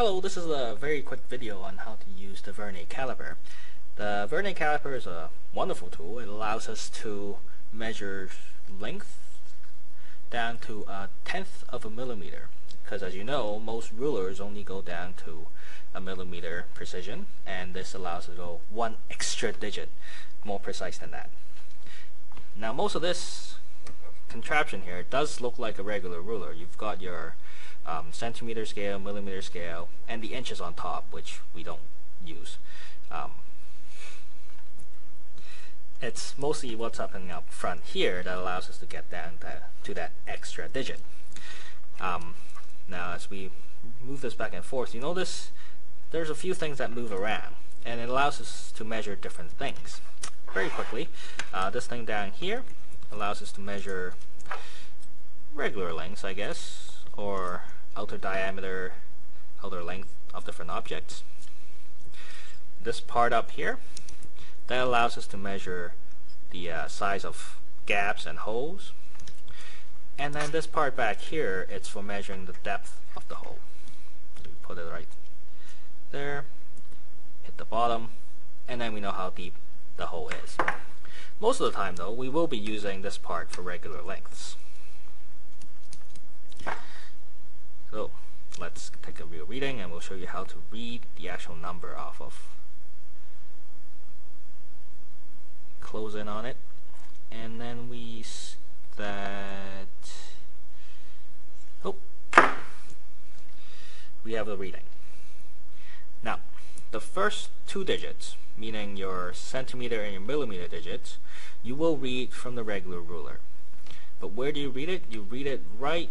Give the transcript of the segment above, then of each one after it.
Hello, this is a very quick video on how to use the vernier caliper. The vernier caliper is a wonderful tool. It allows us to measure length down to a tenth of a millimeter, because as you know, most rulers only go down to a millimeter precision, and this allows us to go one extra digit more precise than that. Now, most of this contraption here does look like a regular ruler. You've got your centimeter scale, millimeter scale, and the inches on top, which we don't use. It's mostly what's happening up front here that allows us to get down to that extra digit. Now, as we move this back and forth, you notice there's a few things that move around, and it allows us to measure different things very quickly. This thing down here allows us to measure regular lengths, I guess, or outer diameter, outer length of different objects. This part up here, that allows us to measure the size of gaps and holes. And then this part back here, it's for measuring the depth of the hole. So we put it right there, hit the bottom, and then we know how deep the hole is. Most of the time though, we will be using this part for regular lengths. So let's take a real reading, and we'll show you how to read the actual number off of. Close in on it, and then we we have the reading. Now, the first two digits, meaning your centimeter and your millimeter digits, you will read from the regular ruler. But where do you read it? You read it right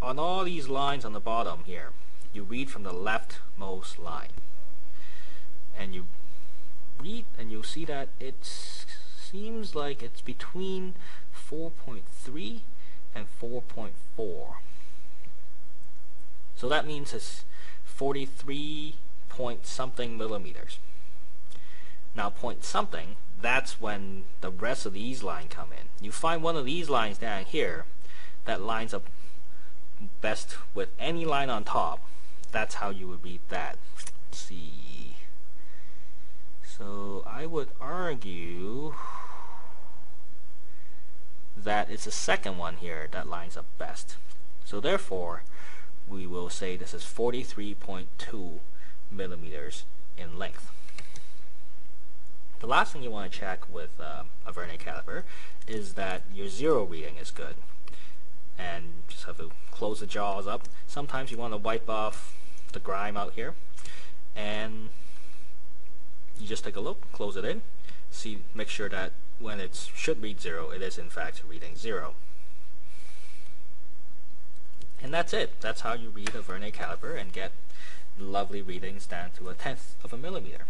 on all these lines on the bottom here. You read from the leftmost line, and you read, and you'll see that it seems like it's between 4.3 and 4.4. so that means it's 43 point something millimeters. Now, point something, that's when the rest of these lines come in. You find one of these lines down here that lines up best with any line on top. That's how you would read that. Let's see. So I would argue that it's the second one here that lines up best. So therefore, we will say this is 43.2 millimeters in length. The last thing you want to check with a vernier caliper is that your zero reading is good. And just have to close the jaws up. Sometimes you want to wipe off the grime out here, and you just take a look, close it in, see, make sure that when it should read zero, it is in fact reading zero. And that's it. That's how you read a vernier caliper and get lovely readings down to a tenth of a millimeter.